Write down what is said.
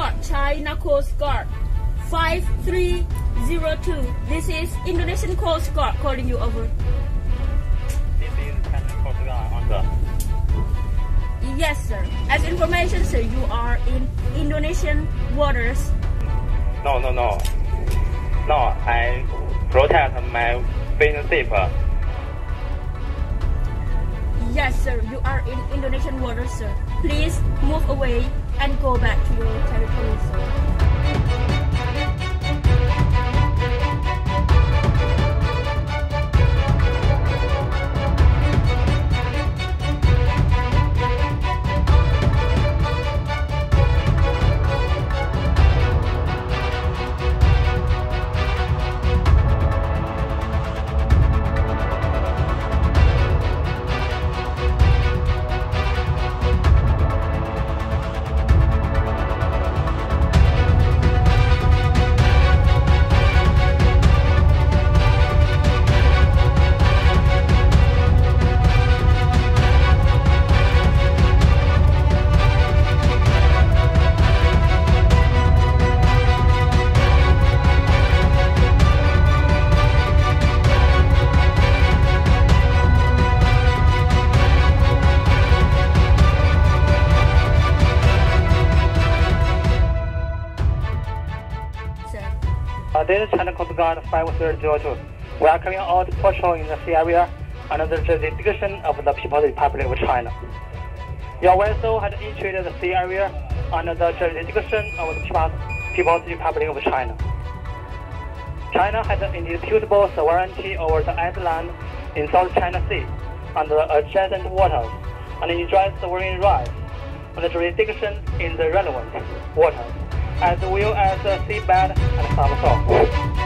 Guard, China Coast Guard, 5302. This is Indonesian Coast Guard calling you over. This is Indonesian Coast Guard on the... Yes, sir. As information, sir, you are in Indonesian waters. No. No, I protect my business. Yes, sir. You are in Indonesian waters, sir. Please move away and go back to your territory, sir. This is China Coast Guard 5302. We are carrying out patrol in the sea area under the jurisdiction of the People's Republic of China. Your vessel has entered the sea area under the jurisdiction of the People's Republic of China. China has an indisputable sovereignty over the island in South China Sea and the adjacent waters, and enjoys sovereign rights and the jurisdiction in the relevant waters, as well as the seabed and subsoil.